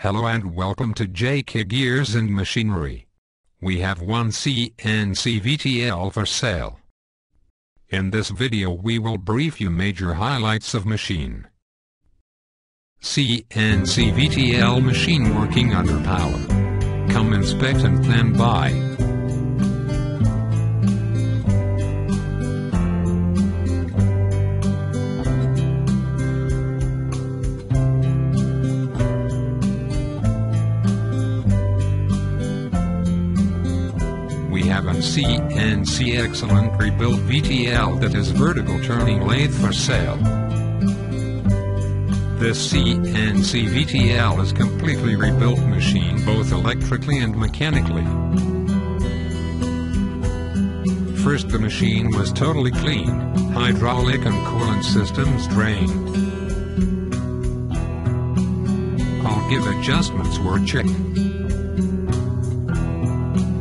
Hello and welcome to JK Gears and Machinery. We have one CNC VTL for sale. In this video we will brief you major highlights of machine. CNC VTL machine working under power. Come inspect and then buy. We have a CNC excellent rebuilt VTL that is vertical turning lathe for sale. This CNC VTL is completely rebuilt machine both electrically and mechanically. First, the machine was totally clean, hydraulic and coolant systems drained. All give adjustments were checked.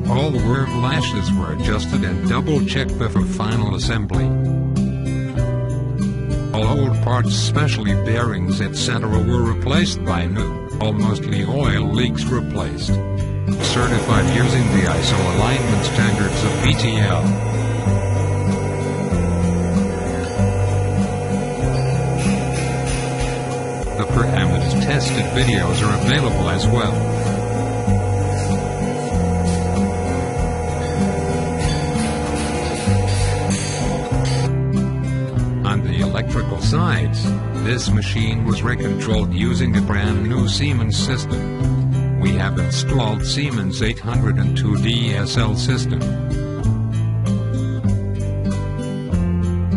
All word lashes were adjusted and double-checked before final assembly. All old parts, especially bearings etc. were replaced by new, all mostly oil leaks replaced. Certified using the ISO alignment standards of VTL. The parameters tested videos are available as well. Electrical sides, this machine was recontrolled using a brand new Siemens system. We have installed Siemens 802 DSL system.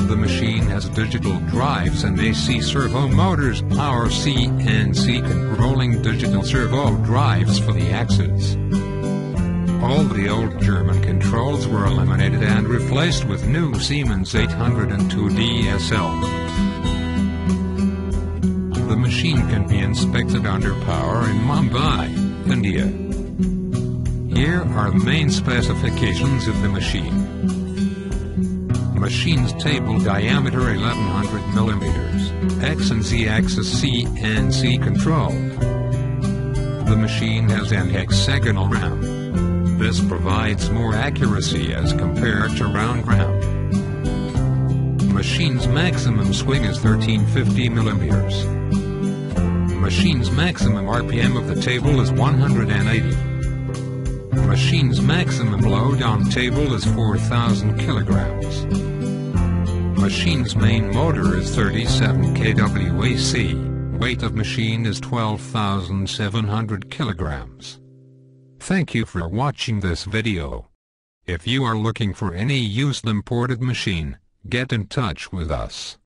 The machine has digital drives and AC servo motors. Our CNC controlling digital servo drives for the axis. All the old German controls were eliminated and replaced with new Siemens 802 DSL. The machine can be inspected under power in Mumbai, India. Here are the main specifications of the machine. Machine's table diameter 1100 mm, X and Z axis CNC control. The machine has an hexagonal ram. This provides more accuracy as compared to round round. Machine's maximum swing is 1350 millimeters. Machine's maximum RPM of the table is 180. Machine's maximum load on table is 4000 kilograms. Machine's main motor is 37 kWAC. Weight of machine is 12,700 kilograms. Thank you for watching this video. If you are looking for any used imported machine, get in touch with us.